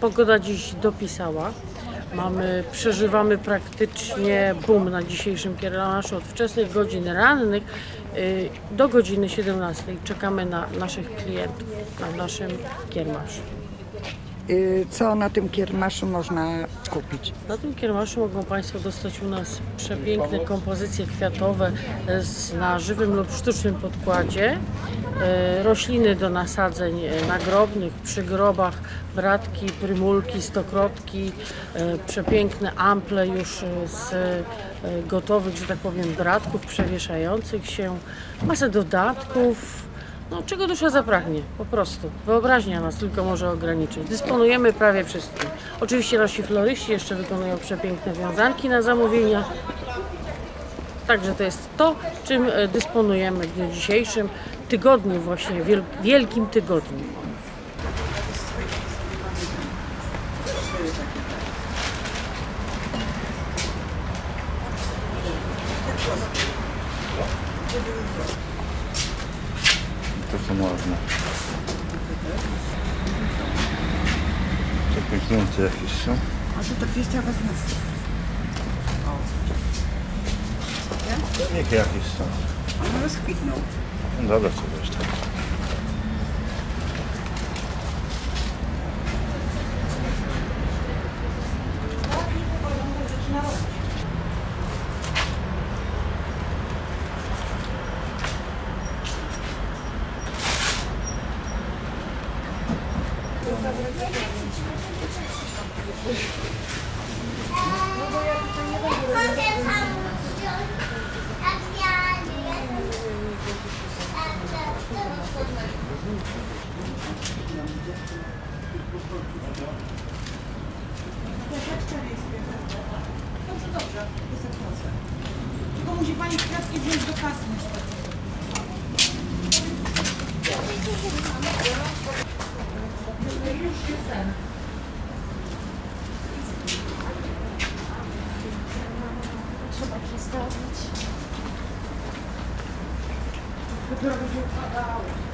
Pogoda dziś dopisała. Przeżywamy praktycznie boom na dzisiejszym kierowanaszu od wczesnych godzin rannych do godziny 17. Czekamy na naszych klientów, na naszym kiermaszu. Co na tym kiermaszu można kupić? Na tym kiermaszu mogą Państwo dostać u nas przepiękne kompozycje kwiatowe na żywym lub sztucznym podkładzie, rośliny do nasadzeń nagrobnych, przy grobach, bratki, prymulki, stokrotki, przepiękne ample już z gotowych, że tak powiem, bratków przewieszających się, masę dodatków. No, czego dusza zapragnie, po prostu. Wyobraźnia nas tylko może ograniczyć. Dysponujemy prawie wszystkim. Oczywiście nasi floryści jeszcze wykonują przepiękne wiązanki na zamówienia. Także to jest to, czym dysponujemy w dniu dzisiejszym, tygodniu właśnie, wielkim tygodniu. To co można. Takie zdjęcia jakieś są. A to 200 bez nas. Niech jakieś są. One rozkwitną. No dobra, co to jest tak. Tylko musi Pani kwiatki wziąć do kasy niestety. Trzeba przestawić. Dopiero będzie upadało.